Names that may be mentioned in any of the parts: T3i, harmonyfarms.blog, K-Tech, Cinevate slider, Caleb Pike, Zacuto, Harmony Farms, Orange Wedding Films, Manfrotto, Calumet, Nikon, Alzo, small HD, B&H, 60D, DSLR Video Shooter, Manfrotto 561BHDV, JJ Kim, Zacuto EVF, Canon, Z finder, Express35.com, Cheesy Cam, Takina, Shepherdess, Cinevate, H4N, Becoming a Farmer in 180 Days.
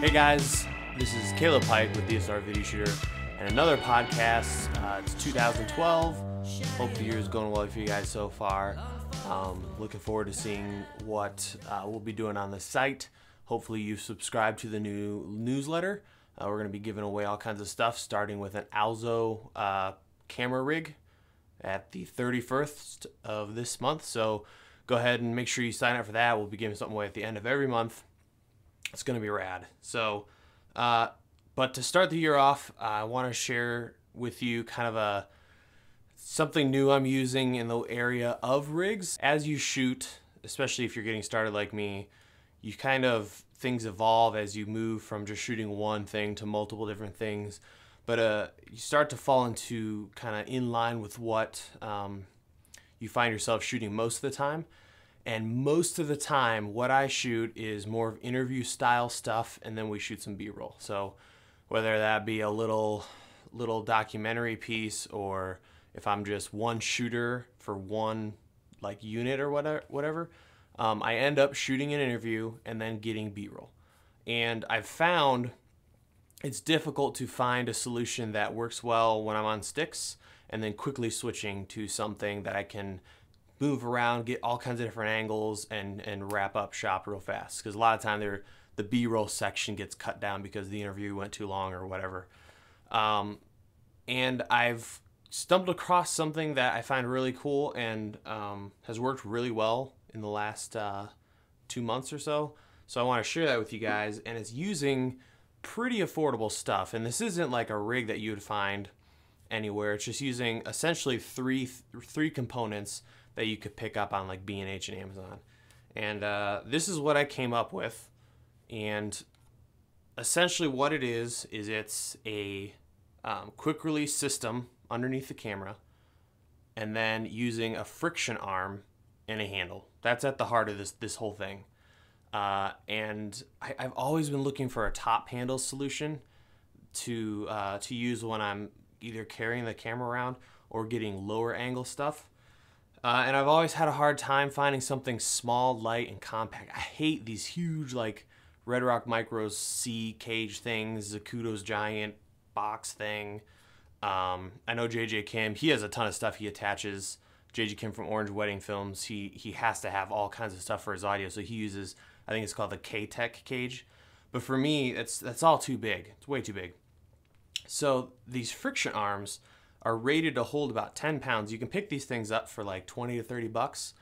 Hey guys, this is Caleb Pike with DSLR Video Shooter and another podcast. It's 2012. Hope the year's going well for you guys so far. Looking forward to seeing what we'll be doing on the site. Hopefully you subscribe to the new newsletter. We're going to be giving away all kinds of stuff, starting with an Alzo camera rig at the 31st of this month. So go ahead and make sure you sign up for that. We'll be giving something away at the end of every month. It's going to be rad. So, but to start the year off, I want to share with you kind of something new I'm using in the area of rigs. As you shoot, especially if you're getting started like me, you kind of, things evolve as you move from just shooting one thing to multiple different things. But you start to fall into kind of in line with what you find yourself shooting most of the time. And most of the time, what I shoot is more of interview style stuff, and then we shoot some B-roll. So whether that be a little documentary piece, or if I'm just one shooter for one like unit or whatever, I end up shooting an interview and then getting B-roll. And I've found it's difficult to find a solution that works well when I'm on sticks and then quickly switching to something that I can move around, get all kinds of different angles, and wrap up shop real fast. Because a lot of time the B-roll section gets cut down because the interview went too long or whatever. And I've stumbled across something that I find really cool and has worked really well in the last 2 months or so. So I want to share that with you guys. And it's using pretty affordable stuff. And this isn't like a rig that you would find anywhere. It's just using essentially three components that you could pick up on like B&H and Amazon. And this is what I came up with. And essentially what it is it's a quick release system underneath the camera, and then using a friction arm and a handle. That's at the heart of this whole thing. And I've always been looking for a top handle solution to use when I'm either carrying the camera around or getting lower angle stuff. And I've always had a hard time finding something small, light, and compact. I hate these huge, like, Red Rock Micro's C cage things, Zacuto's giant box thing. I know JJ Kim, he has a ton of stuff he attaches. JJ Kim from Orange Wedding Films, he has to have all kinds of stuff for his audio, so he uses, I think it's called the K-Tech cage. But for me, that's all too big. It's way too big. So these friction arms are rated to hold about 10 pounds. You can pick these things up for like 20 to 30 bucks.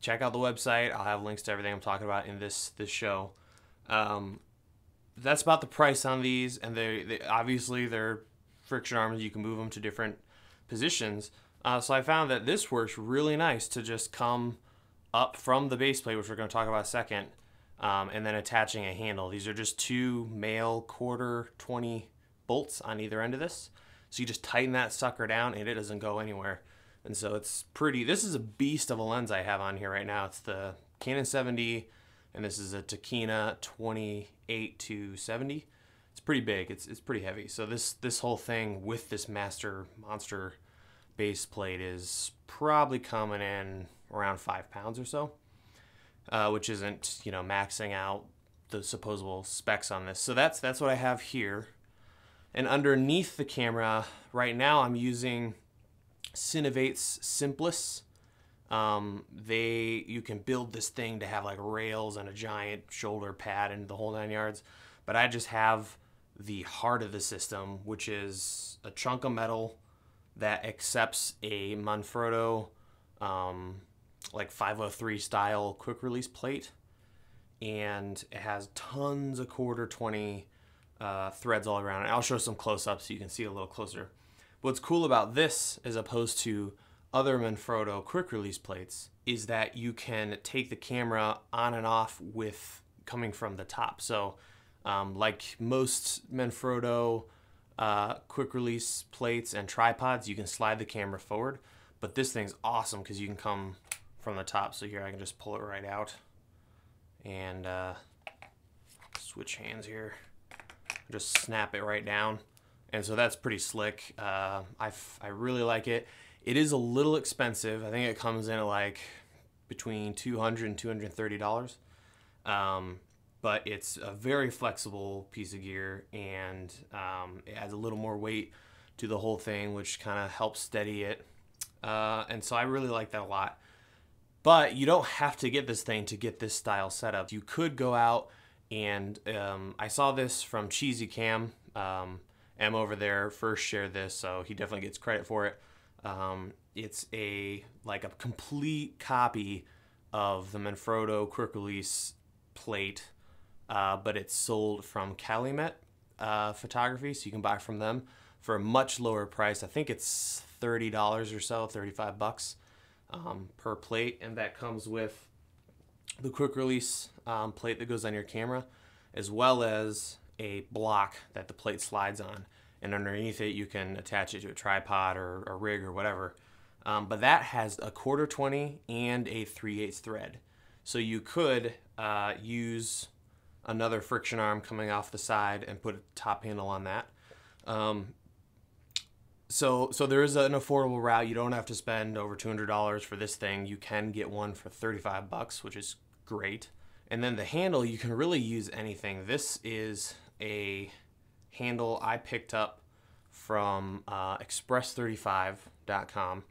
Check out the website. I'll have links to everything I'm talking about in this show. That's about the price on these, and they obviously they're friction arms. You can move them to different positions. So I found that this works really nice to just come up from the base plate, which we're going to talk about in a second, and then attaching a handle. These are just two male quarter 20 bolts on either end of this. So you just tighten that sucker down and it doesn't go anywhere. And so it's pretty, this is a beast of a lens I have on here right now. It's the Canon 70, and this is a Takina 28-70. It's pretty big, it's pretty heavy. So this whole thing with this master monster base plate is probably coming in around 5 pounds or so, which isn't, you know, maxing out the supposable specs on this. So that's what I have here. And underneath the camera, right now I'm using Cinevate's Simplus. You can build this thing to have like rails and a giant shoulder pad and the whole 9 yards. But I just have the heart of the system, which is a chunk of metal that accepts a Manfrotto like 503 style quick release plate. And it has tons of quarter 20 threads all around, and I'll show some close-ups so you can see a little closer. What's cool about this, as opposed to other Manfrotto quick release plates, is that you can take the camera on and off with coming from the top. So like most Manfrotto quick release plates and tripods, you can slide the camera forward, but this thing's awesome because you can come from the top. So here I can just pull it right out and switch hands here. Just snap it right down, and so that's pretty slick. I really like it. It is a little expensive. I think it comes in at like between $200 and $230. but it's a very flexible piece of gear, and it adds a little more weight to the whole thing, which kind of helps steady it. And so I really like that a lot. But you don't have to get this thing to get this style setup. You could go out and I saw this from Cheesy Cam. M over there first shared this, so he definitely gets credit for it. It's like a complete copy of the Manfrotto quick release plate, but it's sold from Calumet Photography, so you can buy from them for a much lower price. I think it's $30 or so, 35 bucks per plate, and that comes with the quick release plate that goes on your camera, as well as a block that the plate slides on, and underneath it you can attach it to a tripod or a rig or whatever. But that has a 1/4-20 and a 3/8 thread, so you could use another friction arm coming off the side and put a top handle on that. So there is an affordable route. You don't have to spend over $200 for this thing. You can get one for 35 bucks, which is great. And then the handle, you can really use anything. This is a handle I picked up from Express35.com,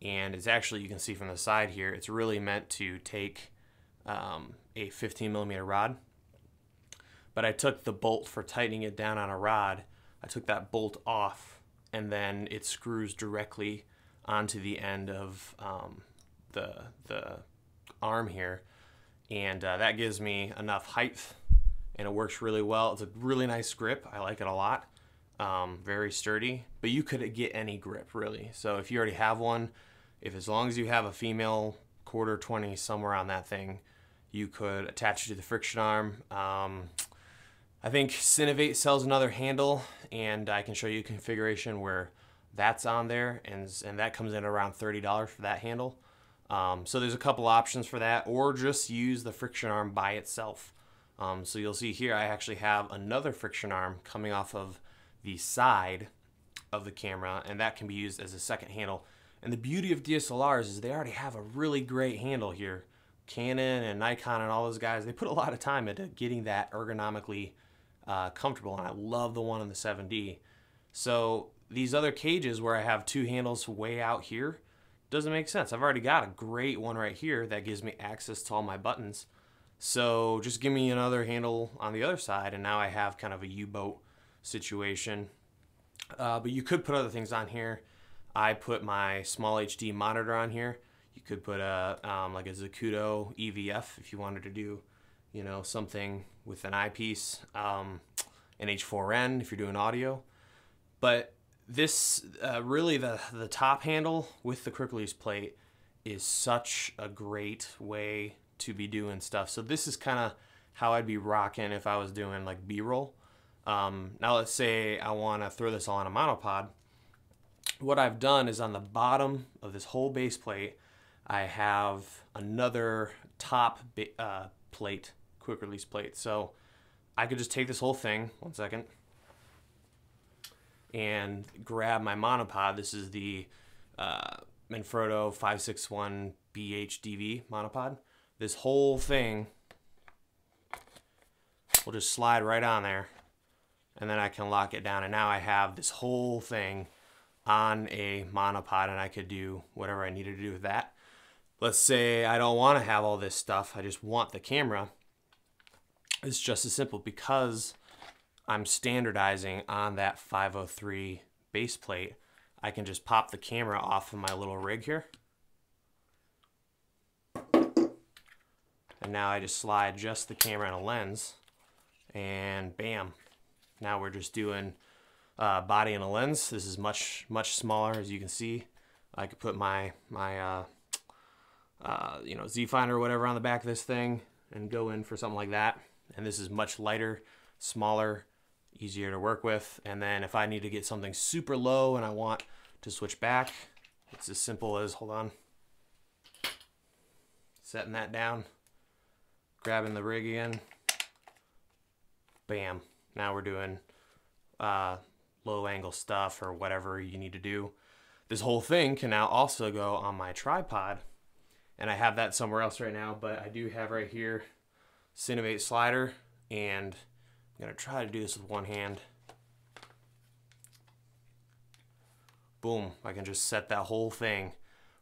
and it's actually, you can see from the side here, it's really meant to take a 15mm rod. But I took the bolt for tightening it down on a rod, I took that bolt off, and then it screws directly onto the end of the arm here. And that gives me enough height, and it works really well. It's a really nice grip. I like it a lot. Very sturdy, but you could get any grip really. So if you already have one, as long as you have a female 1/4-20 somewhere on that thing, you could attach it to the friction arm. I think Cinevate sells another handle, and I can show you a configuration where that's on there, and that comes in around $30 for that handle. So there's a couple options for that, or just use the friction arm by itself. So you'll see here I actually have another friction arm coming off of the side of the camera, and that can be used as a second handle. And the beauty of DSLRs is they already have a really great handle here. Canon and Nikon and all those guys, they put a lot of time into getting that ergonomically comfortable, and I love the one on the 7D. So these other cages where I have two handles way out here, doesn't make sense. I've already got a great one right here that gives me access to all my buttons. So just give me another handle on the other side, and now I have kind of a U-boat situation. But you could put other things on here. I put my small HD monitor on here. You could put a like a Zacuto EVF if you wanted to do, you know, something with an eyepiece, an H4N if you're doing audio. But this really the top handle with the quick release plate is such a great way to be doing stuff. So this is kind of how I'd be rocking if I was doing like B-roll. Now let's say I want to throw this all on a monopod. What I've done is on the bottom of this whole base plate, I have another top plate, quick release plate. So I could just take this whole thing, one second, and grab my monopod. This is the Manfrotto 561BHDV monopod. This whole thing will just slide right on there, and then I can lock it down. And now I have this whole thing on a monopod, and I could do whatever I needed to do with that. Let's say I don't want to have all this stuff, I just want the camera. It's just as simple, because I'm standardizing on that 503 base plate. I can just pop the camera off of my little rig here. And now I just slide just the camera and a lens, and bam. Now we're just doing body and a lens. This is much, much smaller, as you can see. I could put my you know, Z finder or whatever on the back of this thing and go in for something like that. And this is much lighter, smaller, easier to work with. And then if I need to get something super low and I want to switch back, it's as simple as, hold on, setting that down, grabbing the rig again, bam. Now we're doing low angle stuff or whatever you need to do. This whole thing can now also go on my tripod, and I have that somewhere else right now, but I do have right here Cinevate slider, and I'm gonna try to do this with one hand. Boom, I can just set that whole thing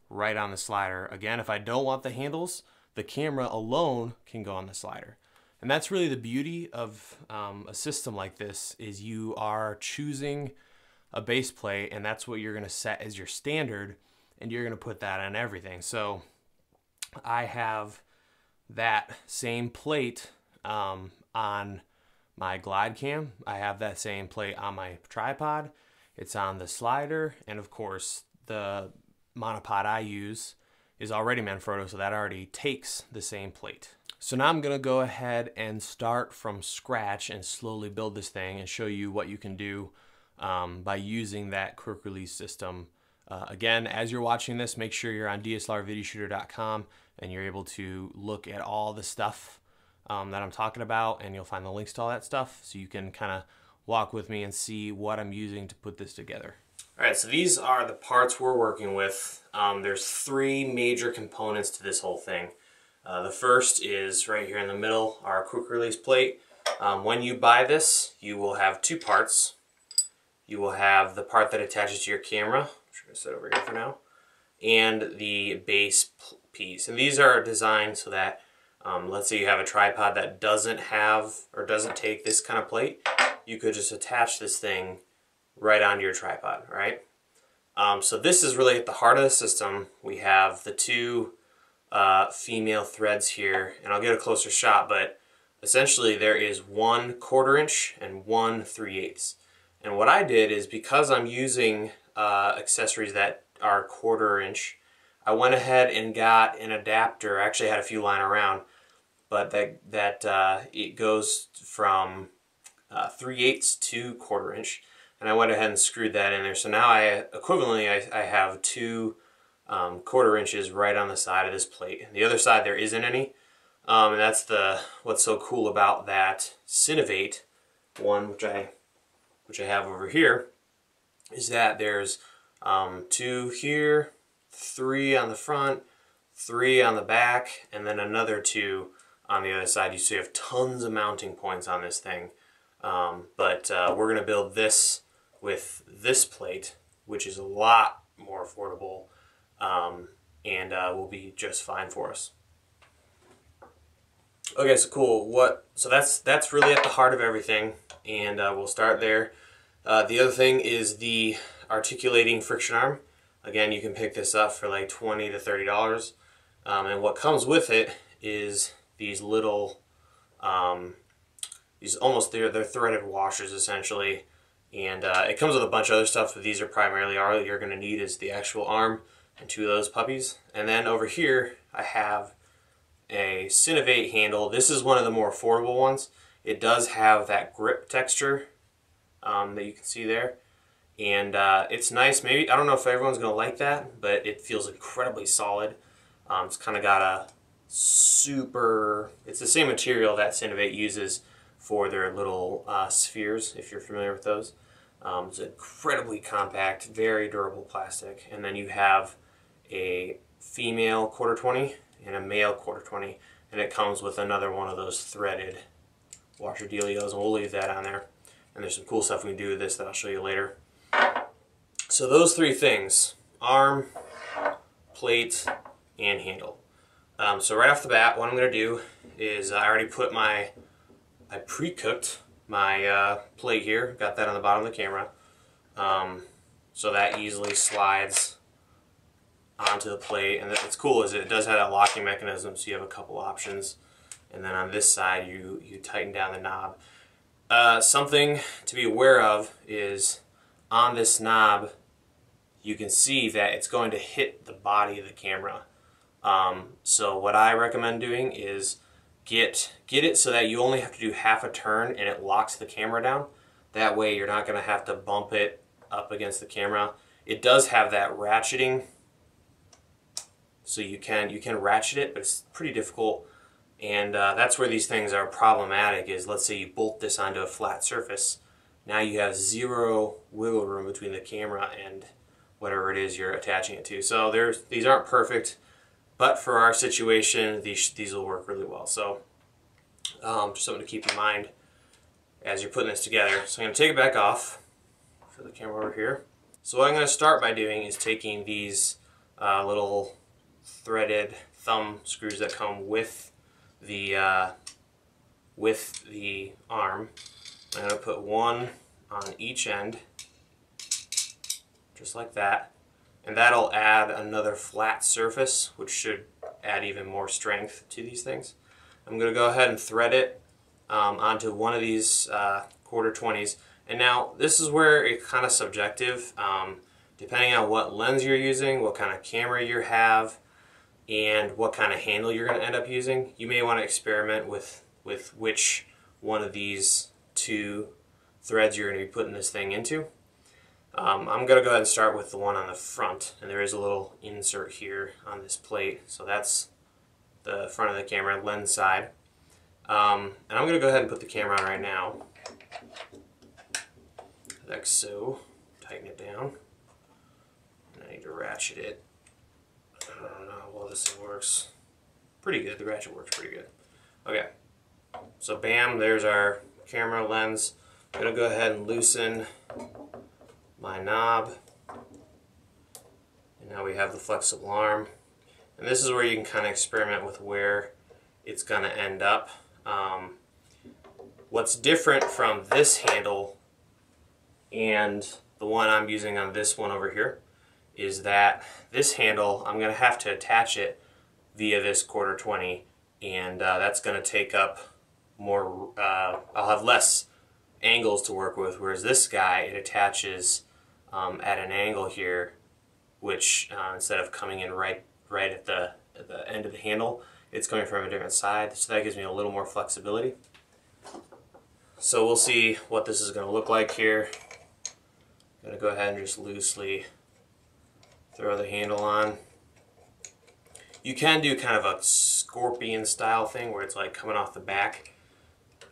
right on the slider. Again, if I don't want the handles, the camera alone can go on the slider. And that's really the beauty of a system like this, is you are choosing a base plate, and that's what you're gonna set as your standard, and you're gonna put that on everything. So I have that same plate on my glide cam. I have that same plate on my tripod. It's on the slider, and of course the monopod I use is already Manfrotto, so that already takes the same plate. So now I'm gonna go ahead and start from scratch and slowly build this thing and show you what you can do by using that quick release system. Again, as you're watching this, make sure you're on DSLRVideoShooter.com and you're able to look at all the stuff that I'm talking about, and you'll find the links to all that stuff, so you can kind of walk with me and see what I'm using to put this together. All right, so these are the parts we're working with. There's three major components to this whole thing. The first is right here in the middle, our quick release plate. When you buy this, you will have two parts. You will have the part that attaches to your camera, which we're gonna set over here for now, and the base piece. And these are designed so that, let's say you have a tripod that doesn't have or doesn't take this kind of plate, you could just attach this thing right onto your tripod, right? So this is really at the heart of the system. We have the two female threads here, and I'll get a closer shot, but essentially there is 1/4" and 1 3/8". And what I did is, because I'm using accessories that are 1/4", I went ahead and got an adapter. I actually had a few lying around, but that it goes from 3/8 to 1/4". And I went ahead and screwed that in there. So now equivalently, I have two 1/4" right on the side of this plate. The other side, there isn't any. And that's what's so cool about that Cinevate one, which I have over here, is that there's two here, three on the front, three on the back, and then another two on the other side. So you have tons of mounting points on this thing. But we're gonna build this with this plate, which is a lot more affordable, and will be just fine for us. Okay, so cool. So that's really at the heart of everything, and we'll start there. The other thing is the articulating friction arm. Again, you can pick this up for like $20 to $30, and what comes with it is these little. These they're threaded washers essentially, and it comes with a bunch of other stuff, but these are primarily all you're going to need is the actual arm and two of those puppies. And then over here I have a Cinevate handle. This is one of the more affordable ones. It does have that grip texture that you can see there, and it's nice. Maybe, I don't know if everyone's going to like that, but it feels incredibly solid. It's kind of got a it's the same material that Cinevate uses for their little spheres, if you're familiar with those. It's incredibly compact, very durable plastic. And then you have a female 1/4" and a male 1/4", and it comes with another one of those threaded washer dealios, and we'll leave that on there. And there's some cool stuff we can do with this that I'll show you later. So those three things: arm, plate, and handle. So right off the bat, what I'm gonna do is I pre-cooked my plate here, got that on the bottom of the camera, so that easily slides onto the plate. And what's cool is it does have that locking mechanism, so you have a couple options. And then on this side, you tighten down the knob. Something to be aware of is on this knob, you can see that it's going to hit the body of the camera. So what I recommend doing is get it so that you only have to do half a turn and it locks the camera down. That way you're not going to have to bump it up against the camera. It does have that ratcheting, so you can ratchet it, but it's pretty difficult. And that's where these things are problematic, is let's say you bolt this onto a flat surface. Now you have zero wiggle room between the camera and whatever it is you're attaching it to. So these aren't perfect, but for our situation, these will work really well. So Just something to keep in mind as you're putting this together. So I'm going to take it back off for the camera over here. So what I'm going to start by doing is taking these little threaded thumb screws that come with the arm. I'm going to put one on each end, just like that, and that'll add another flat surface, which should add even more strength to these things. I'm going to go ahead and thread it onto one of these quarter 20s. And now this is where it's kind of subjective, depending on what lens you're using, what kind of camera you have, and what kind of handle you're going to end up using. You may want to experiment with which one of these two threads you're going to be putting this thing into. I'm going to go ahead and start with the one on the front, and there is a little insert here on this plate, so that's the front of the camera, lens side. And I'm going to go ahead and put the camera on right now, like so. Tighten it down. And I need to ratchet it. I don't know how well this works. Pretty good. The ratchet works pretty good. Okay. So bam, there's our camera lens. I'm going to go ahead and loosen my knob. And now we have the flexible arm. And this is where you can kind of experiment with where it's going to end up. What's different from this handle and the one I'm using on this one over here is that this handle, I'm going to have to attach it via this quarter 20, and that's going to take up more, I'll have less angles to work with, whereas this guy, it attaches at an angle here, which instead of coming in right at the end of the handle, it's coming from a different side, so that gives me a little more flexibility. So we'll see what this is going to look like here. I'm going to go ahead and just loosely throw the handle on. You can do kind of a scorpion style thing where it's like coming off the back,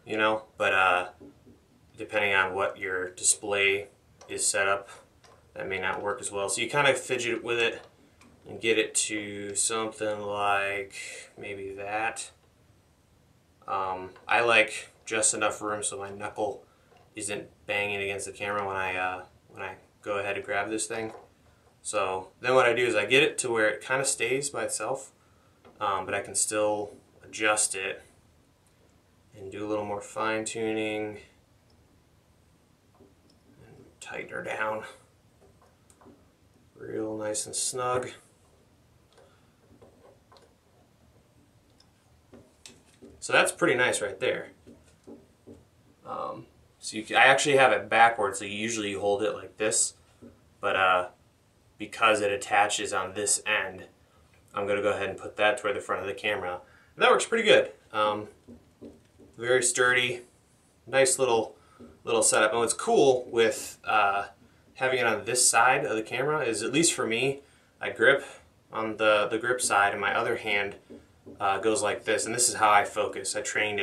you know, but depending on what your display is set up, that may not work as well. So you kind of fidget with it and get it to something like maybe that. I like just enough room so my knuckle isn't banging against the camera when I go ahead and grab this thing. So then what I do is I get it to where it kind of stays by itself, but I can still adjust it and do a little more fine tuning and tighten her down real nice and snug. So that's pretty nice right there. So you can, I actually have it backwards, so usually you hold it like this, but because it attaches on this end, I'm going to go ahead and put that toward the front of the camera. And that works pretty good. Very sturdy, nice little setup. And what's cool with having it on this side of the camera is, at least for me, I grip on the grip side, and my other hand goes like this. And this is how I focus. I trained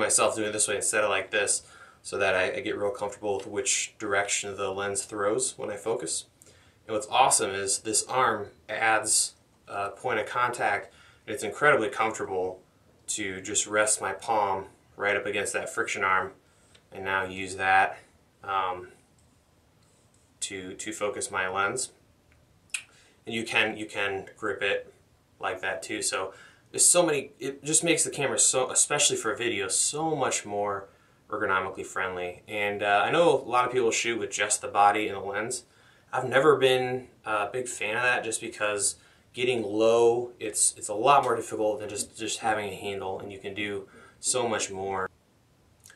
myself doing it this way instead of like this, so that I get real comfortable with which direction the lens throws when I focus. And what's awesome is this arm adds a point of contact, and it's incredibly comfortable to just rest my palm right up against that friction arm and now use that to focus my lens. And you can grip it like that too. So there's so many, it just makes the camera, so especially for video, so much more ergonomically friendly. And I know a lot of people shoot with just the body and the lens. I've never been a big fan of that, just because getting low, it's a lot more difficult than just having a handle, and you can do so much more.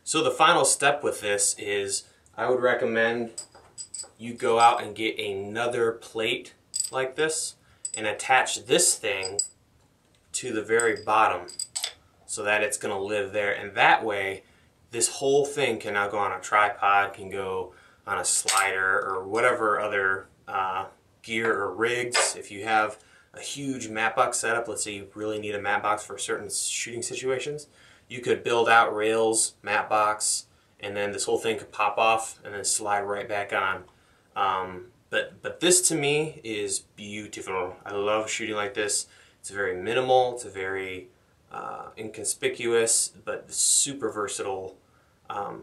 So the final step with this is, I would recommend you go out and get another plate like this and attach this thing to the very bottom, so that it's going to live there, and that way this whole thing can now go on a tripod, can go on a slider, or whatever other gear or rigs. If you have a huge mat box setup, let's say you really need a mat box for certain shooting situations, you could build out rails, mat box, and then this whole thing could pop off and then slide right back on. But this to me is beautiful. I love shooting like this. It's very minimal, it's a very inconspicuous but super versatile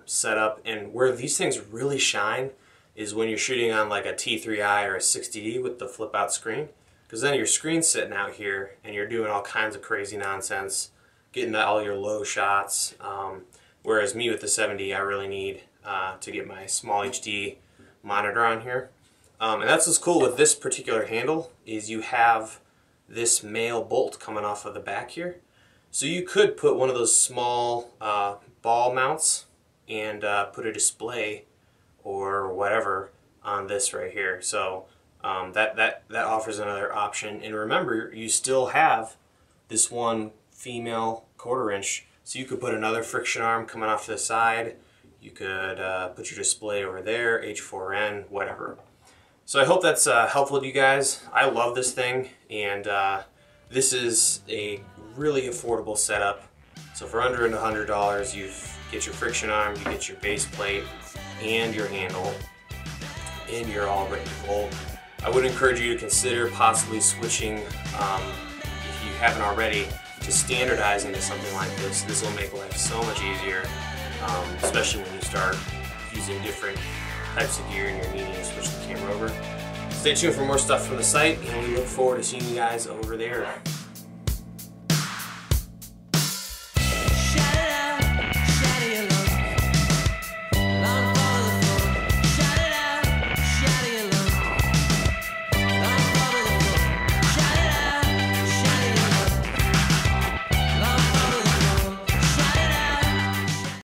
setup. And where these things really shine is when you're shooting on like a T3i or a 60D with the flip out screen, because then your screen's sitting out here and you're doing all kinds of crazy nonsense, getting to all your low shots. Whereas me with the 70, I really need to get my small HD monitor on here. And that's what's cool with this particular handle, is you have this male bolt coming off of the back here. So you could put one of those small ball mounts and put a display or whatever on this right here. So that offers another option. And remember, you still have this one female quarter-inch, so you could put another friction arm coming off to the side. You could put your display over there, H4N, whatever. So I hope that's helpful to you guys. I love this thing, and this is a really affordable setup. So for under $100, you get your friction arm, you get your base plate, and your handle, and you're all ready to roll. I would encourage you to consider possibly switching, if you haven't already, to standardizing to something like this. This will make life so much easier, especially when you start using different types of gear in your media and switch the camera over. Stay tuned for more stuff from the site, and we look forward to seeing you guys over there.